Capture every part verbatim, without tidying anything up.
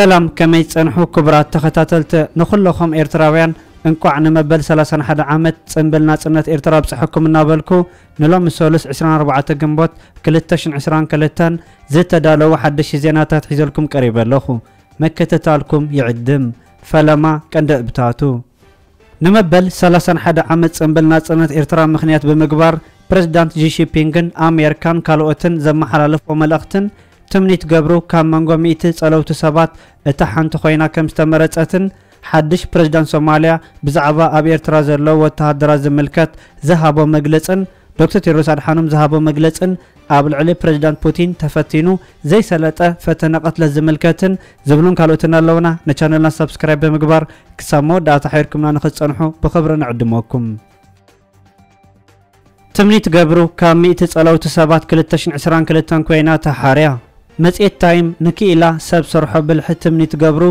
سلام كميت سنحو كبرات تختاتلت نخلوهم إرتراويان انقع نمبل سلاسن حد عامت سنبلنا سنة إرترا بسحكم النابلكو نلوم السولس عسران أربعة جنبات كلتشن عسران كلتان زيت دالو حد شيزيناتات حيزلكم قريبا لخو مكة تالكم يعدم فلما كندق بتاتو نمبل سلاسن حد عامت سنبلنا سنة إرترا مخنيات بمقبار بريزيدانت جيشي بينغن أميركان كالوتن زم حلالف وملأختن تمنيت جبرو كان منغو ميتس ألو تسابات اتحان تخوينا كم استمرتتن حدش بريزيدانت سوماليا بزعبا أبي ارترازر لو وتهدراز ملكات زهابو مجلسن دكتور تيروس أدحانوم زهابو مجلسن قبل علي بريزيدانت بوتين تفتينو زي سلطة فتنقت لزملكاتن زبلون كالوتن اللونا نشانلنا سبسكرايب بمقبار كسامو دا تحيركم لنخص أنحو بخبرنا عدموكم تمنيت جبرو كان مئة ألو تسابات كلتشن عسران كلتان كوينا تحاريا مسئت تايم نكيلا سب صرحو بالحت تمنيت جبرو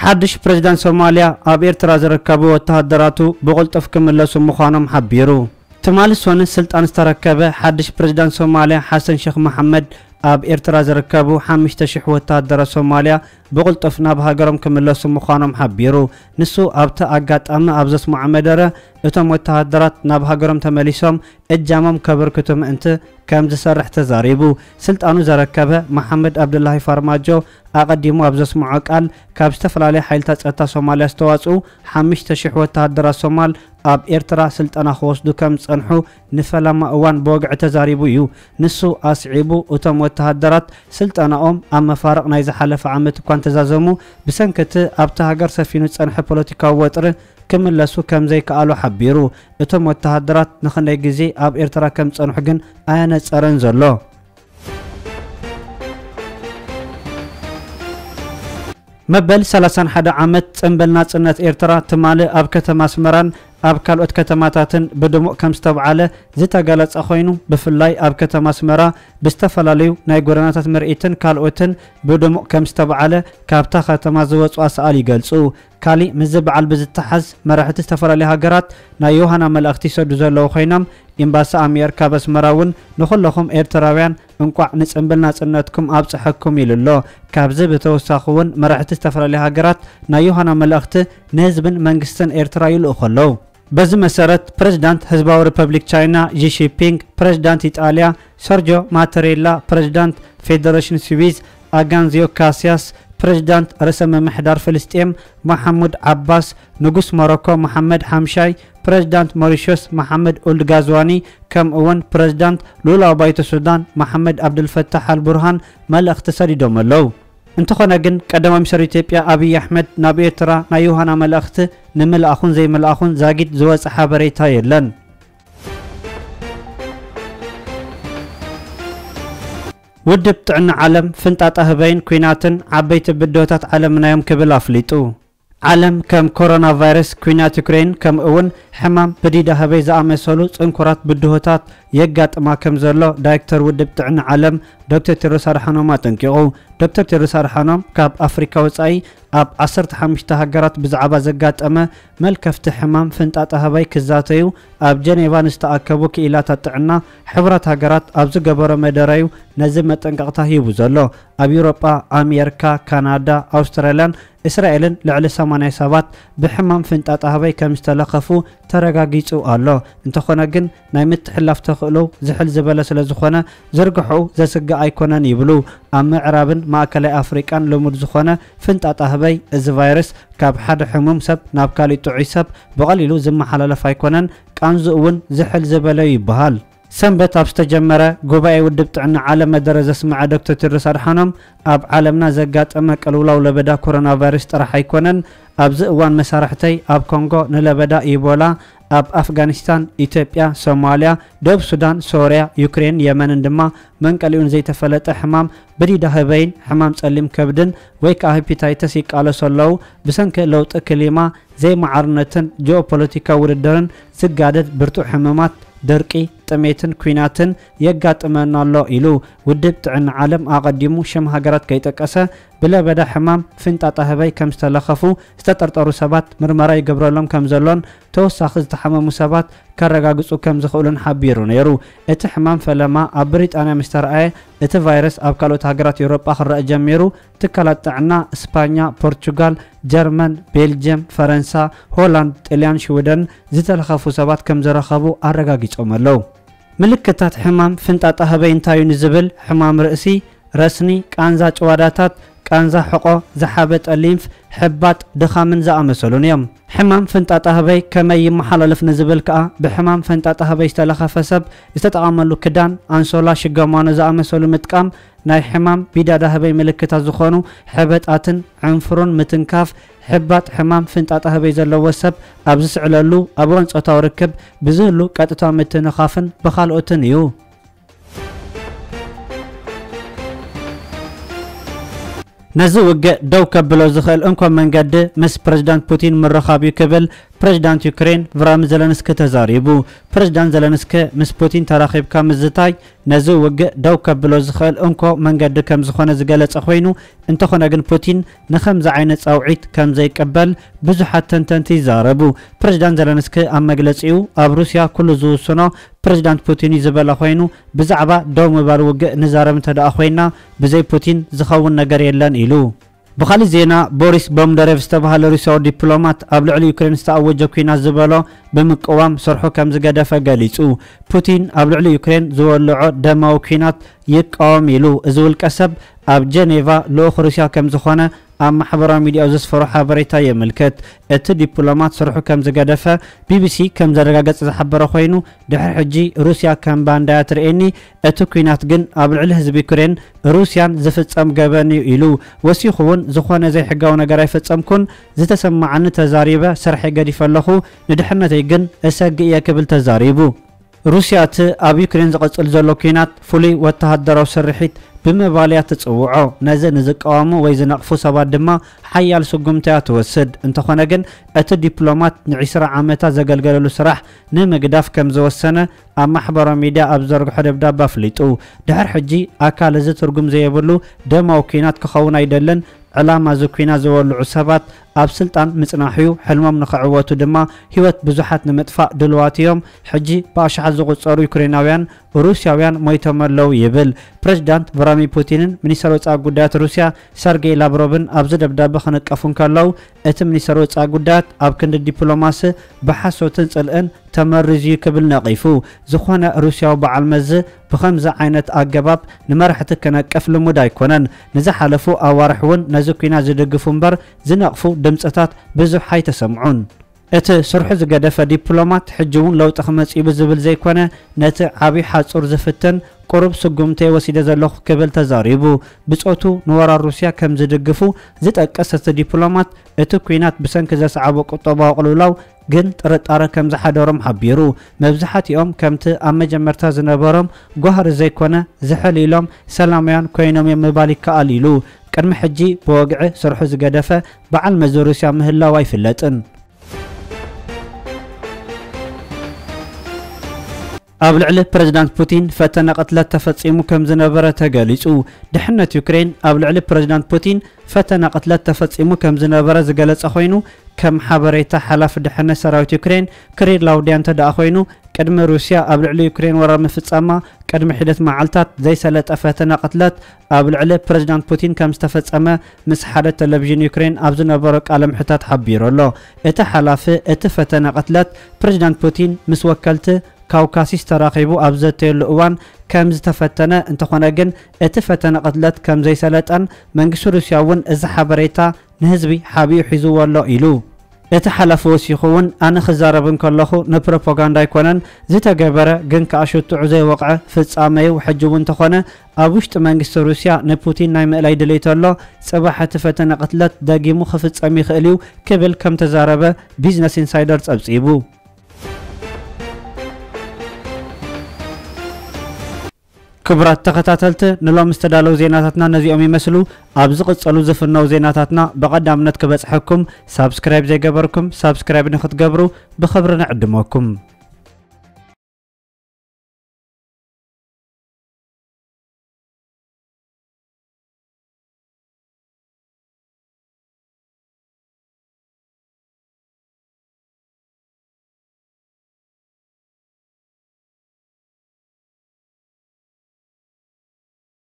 حدش بريزيدانت سوماليا أب إرترا زركبو وتهدراتو بغلطف كملاسو مخانم حبيرو تمال سوان سلطان استركبه حدش بريزيدانت سوماليا حسن شيخ محمد أب إرترا زركبو حمش تشح وتهدرا سوماليا بغلطف نابها قرم كملاسو مخانم حبيرو نسو أبتا أقات أمنا أبزس معمدرة يتم وتهدرات نابها قرم تماليسوم اتجامم كبركتم انت كم زسرح تزاريبو سلطان زركبه محمد عبد الله فارماجو أقدم أبزس معقال كابستفل عليه حيلتات أتا سوماليا استواسو حمش تشح وتهدرا سومال أب إرترا سلطانا خوصدو كم صنحو نفلا مأوان بوقع تزاريبو يو نسو أسعيبو وتم وتهدرات سلطانا أم أما فارق نايز حلف عامة كوان تزازمو بسنكت أبتا هاقر سفينو صنح بوليتيكا وطر كم اللاسو كم زي كالو حبيرو اتم وتهدرات نخني جزي أب إرترا كم صنحو جن آيانا سأرنزلو مبل سلاسان حدا عامت انبلنا صنات إرترا تمالي أب كتما سمران أب كالوت كتماتاتن بدموء كم استبعاله زيتا قالت أخوينو بفلاي أب كتما سمرا بستفلاليو ناي قراناتات مرئيتن كالوتن بدموء كم استبعاله كابتا ختما زوات واسعالي قلسو كالي مزبعال بزتحز مراحت استفلالي هاقرات ناي يوهانا ملأختي سودوزر لو خينام إمباسا أمير كابس مراون نخل لهم إرتراويان انقع نسنبلنا صناتكم أب صحكم يللو كابزي بتوساخون مراحت استفلالي هاقرات ناي يوهانا ملأختي نهزبن منقستن إرترايو لأخلو بز مسارات بريزيدانت حزباوي ريببليك تشاينا جي شي بينغ بريزيدانت إيطاليا سيرجيو ماتاريلا بريزيدانت فيدريشن سويس أغانزيو كاسياس بريزيدنت رسم محدار فلسطين محمد عباس، نجوس ماروكو محمد حمشاي، بريزيدنت موريشيوس محمد أولد غازواني، كم أون بريزيدنت لولا بيت السودان محمد عبد الفتاح البرهان مال اختصاري دوملو. انتخونا جن قدما مصر إثيوبيا أبي أحمد نبي ترى نيوهانا ملأخت نمل أخون زي مل أخون زاجد زواج حبري تايلن. ودبت عن عالم فنتات أهبين كويناتن عبيت بدوتات عالمنا يوم كبل أفليتو عالم كم كورونا فيروس كوينات يوكرين كم أون حمام بديد أهبي زعم سولوت انكرات بدوتات يجات ما كم زلو دايكتر ودبت عن عالم دكتور تيروس أرحانو ما تنكيو دكتور تيروس أرحانو كاب أفريقيا وسأي أب عصرت حمشت هجرات بزعبة زجات أما ملك فتح حمام فنتات أهبي كزاتيو أب جنيفان استأكبوك إلى تتعنا حبرة هجرات أب زجبر مدريو نزمت انقطع يبوزلو أب أوروبا أمريكا كندا أستراليا إسرائيل لعل ثمانية سبات بحمام فنتات أهبي كم استلقفو ترجعيت الله انتخونا جن نمت حلف تخلو زحل زبالة لزخونا زرقحو زسق أيكونا يبلو أما عربن ما أكل أفريقان لمر زخونا فنتات أهبي الفيروس كاب حد حموم سب ناب كالي تعيسب بقليلو زم حلال فايكونا كأنزون زحل زبالة يبهال. سنبت أب استجمرة قبائي ودبت عن عالم درزة سمع دكتور تيروس أرحانوم أب عالمنا زقات أمك الأولى ولبدا كورونا فيروس راح يكونن أب زئوان مسارحتي أب كونغو نلبدا إيبولا أب أفغانستان، إثيوبيا، صوماليا، دوب السودان، سوريا، يوكرين، يمن اندما من كاليون زي تفلت حمام بريد هبين حمام سلم كبدن ويك هيباتايتس يقال صلو بسنك لوط كلمة زي معرنة جيوبوليتيكا وردرن زقادت برتو حمامات درقي تميتن كويناتن يقات امنا الله إلو ودبت عن عالم اقدمو شم هاجرات كيتكاسا بلا بدا حمام فنتات هبي كم استلخفو استطرطرو سبات مرمراي يقبرلهم كم زلون توساخز تحممو سبات كرغاغصو كم زخولن حبيرو نيرو ات حمام فلما ابريت انا مسترعي ات فيروس اب كالوت هاجرات يوروبا خرا جميرو تكلاتعنا اسبانيا پرتغال جرمن بلجيم فرنسا هولاند طليان سويدن زتلخفو سبات كم زرخبو ارغاغيصو ملو ملكتات حمام فنتات هبي انتايو نزبل حمام رأسي رسني كانزا چواداتات كانزا حقو زحابت الليمف حبات دخامن زا امسلون يم حمام فنتات هبي كما يمحللف نزبل كا بحمام فنتات هبي استلخفسب استتعاملو كدان انسولا شغمانو زا امسلو متقام ناي حمام بيداد هبي ملكتات زخونو حبتاتن عنفرون متنكاف حبات حمام فنتات هبي زلو وسب ابزس عللو ابون صوتاو ركب بزلو قطتا متنخافن بخالوتن يو نزو وجه دو كبلو زخل انكم من قد مس بريزيدنت بوتين من رخاب يكبل بريزيدنت يوكرين فرام زلنسكي تزاريبو بريزيدنت زلنسكي مس بوتين تراخيب كمزتاي نزو وجه دو كبلو زخل انكم من قد كم زخونه زغلص خوينو انتخونا جن بوتين نخمز عين صاوعيت كم زي يقبل بزحات تنتنتي زاربو بريزيدنت زلنسكي ام مغلصيو اب روسيا كل زوسنو بريزيدنت بوتين يزبل خوينو بزعبا دو مبار وجه نزارم تدا خوينا بزي بوتين زخون نغير يلن إلو. بخالي زينا بوريس بومداريف استبهال روسيا دبلومات أبلع اليوكرين استأوجه كوينات زبالو بمقوام صرحو كم زقادفة قاليسو بوتين أبلع اليوكرين زوالعو دماو كوينات يقوم إلو زوال كسب أب جنيفا لوخ روسيا كم زخونا أم محبرا ميديا أوزس فروحة بريتا يملكت ات دبلومات صرحو كم زقادفة بي بي سي كم زرقاقات زحبرو خوينو دحر حجي روسيا كم باندايا ترئيني ات كوينات جن أبلع الهزب يوكرين روسيا زفت أم قباني إلو وسيخون زخونا زي حقاونا قرايفت أم كن زتسمعن تزاريبة سرحي قديفة لخو ندحرنا تيجن أساقي إياك بالتزاريبو روسيا أب يوكرين زقصل زلو كينات فولي وتهدرو سرحيت بمباليات تتصوعو نزا نزقاومو وي زنقفو سبات دما حيال سغمتيا توسد انتخونا جن ات دبلومات نعشر عامتا زغلغللو سراح نمغداف كم زوسنه اب محبر ميديا اب زرغ حدب دابا فليطو دحر حجي اكال ز ترغم زيبلو دماو كينات كخون ايدلن علامة زكينا زوال عصابات أب سلطان متناحيو حلمهم نخعواتو دما هيوت بزحات نمتفاء دلواتيهم حجي باشع زغو صارو يوكريناويان وروسياويان ميتمرلو يبل بريزيدنت فرامي بوتينن منيسرو ጻ ጉዳያት روسيا سيرجي لافروفن أب زدبداب خنقفون كالو ات منيسرو ጻ ጉዳያት أب كند دبلوماسي بحسوتن ጸልአን تمرزي كبل نقيفو زخونا روسيا وبعال مزي بخمزة عينة أجباب نمرحتكنا كفل مدايكونن نزحلفو أوارحون نزكينا زدقفو مبر زنقفو دمساتات بزحي تسمعون ات سرح زقدف ديبلومات حجون لو تخمس يبزبل زيكونه نت عبي حصور زفتن قرب سقمته وسيده زلخ كبل تزاريبو بصوتو نورا روسيا كم زدقفو زتقسس ديبلومات ات كوينات بسنك زسعبو قطبا قلولاو جن ترطاره كم زحدرم حبيرو مبزحات يوم كمت ام مجمرتا زنبرم غهر زيكونه زحليلوم سلاميان كوينوم يمبالك قاليلو قدم حجي بوقع سرح زقدف بعل مزروسيا مهلا واي فلتن قبل على بريزيدنت بوتين فتنة قتلت تفصيمو كم زنبرة تجالسو دحنة يوكرين قبل على بريزيدنت بوتين فتنة قتلت تفصيمو كم زنبرة زجلس أخوينو كم حبريت حلف دحنة سراوت يوكرين كرير لو ديان تدا أخوينو كدم روسيا قبل على يوكرين ورا مفتصما كدم حدث معلتات زي سلت أفتنة قتلت قبل على بريزيدنت بوتين كم استفتصما مسحرة تلفزيون يوكرين أبزنا برك على محتات حبير الله اتحلفه اتفتنة قتلت بريزيدنت بوتين مسوكلته كاوكاسيس تراقبو أبزت الأوان كم زتفتنا أنت خناجن اتفتنا قتلت كم زي سلتان منجس روسيا ون زحبريتا نهزبي حبي حزو ولا إلو اتحلفو سيخون أنا خزاربن كلخو نبروباغاندا يكونن زتا جبرة جن كأشوت عزي وقعة في تسامي وحجون تخنا أبوشت منجس روسيا نبوتين نايم إلى دليت الله صباح اتفتنا قتلت داجي مخفت سامي خليو قبل كم تزاربة بيزنس إنسايدرز أبصيبو كبرات تقطعتلت نلوم استدالو زيناتنا نزيوم يمسلو ابزقت صلو زفنو زيناتنا بقدامنت كبصحكم سبسكرايب زيغبركم سبسكرايب نختغبرو بخبرنا عدموكم.